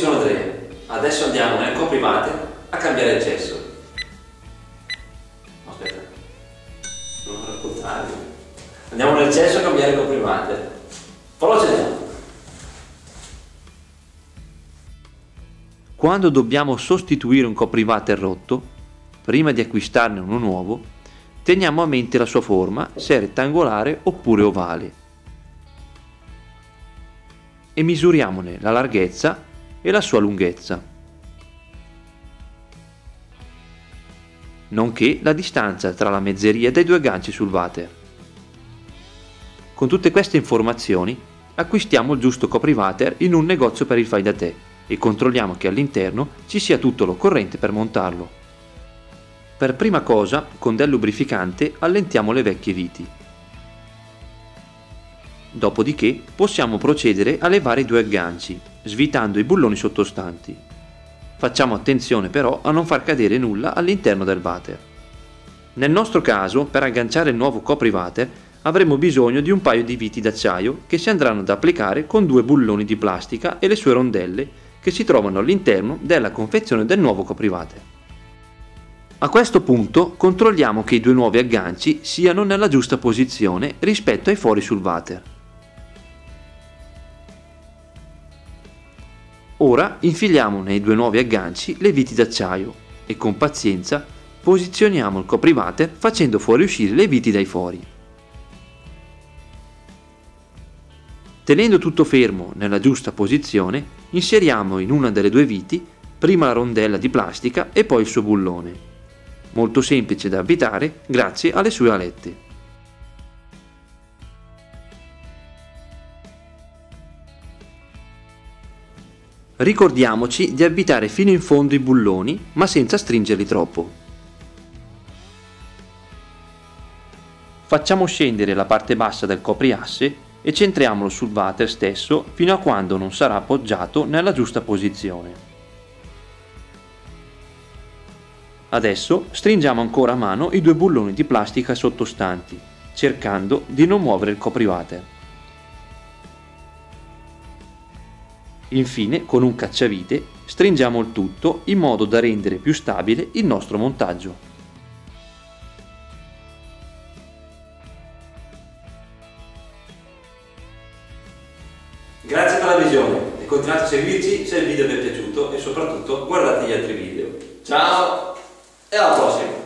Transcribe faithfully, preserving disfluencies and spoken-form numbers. sono tre. Adesso andiamo nel coprimate a cambiare il gesso. Aspetta, non lo raccontarvi. Andiamo nel gesso a cambiare il coprimate. Poi lo cediamo. Quando dobbiamo sostituire un coprimate rotto, prima di acquistarne uno nuovo, teniamo a mente la sua forma, se è rettangolare oppure ovale, e misuriamone la larghezza e la sua lunghezza, nonché la distanza tra la mezzeria dei due ganci sul water. Con tutte queste informazioni acquistiamo il giusto copriwater in un negozio per il fai da te e controlliamo che all'interno ci sia tutto l'occorrente per montarlo. Per prima cosa, con del lubrificante allentiamo le vecchie viti. Dopodiché possiamo procedere a levare i due agganci, svitando i bulloni sottostanti. Facciamo attenzione però a non far cadere nulla all'interno del water. Nel nostro caso, per agganciare il nuovo copriwater avremo bisogno di un paio di viti d'acciaio che si andranno ad applicare con due bulloni di plastica e le sue rondelle che si trovano all'interno della confezione del nuovo copriwater. A questo punto controlliamo che i due nuovi agganci siano nella giusta posizione rispetto ai fori sul water. Ora infiliamo nei due nuovi agganci le viti d'acciaio e con pazienza posizioniamo il copriwater facendo fuoriuscire le viti dai fori. Tenendo tutto fermo nella giusta posizione, inseriamo in una delle due viti prima la rondella di plastica e poi il suo bullone. Molto semplice da avvitare grazie alle sue alette. Ricordiamoci di avvitare fino in fondo i bulloni, ma senza stringerli troppo. Facciamo scendere la parte bassa del copriasse e centriamolo sul water stesso fino a quando non sarà appoggiato nella giusta posizione. Adesso stringiamo ancora a mano i due bulloni di plastica sottostanti, cercando di non muovere il copriwater. Infine, con un cacciavite, stringiamo il tutto in modo da rendere più stabile il nostro montaggio. Grazie per la visione e continuate a seguirci se il video vi è piaciuto e soprattutto guardate gli altri video. Ciao! E alla prossima!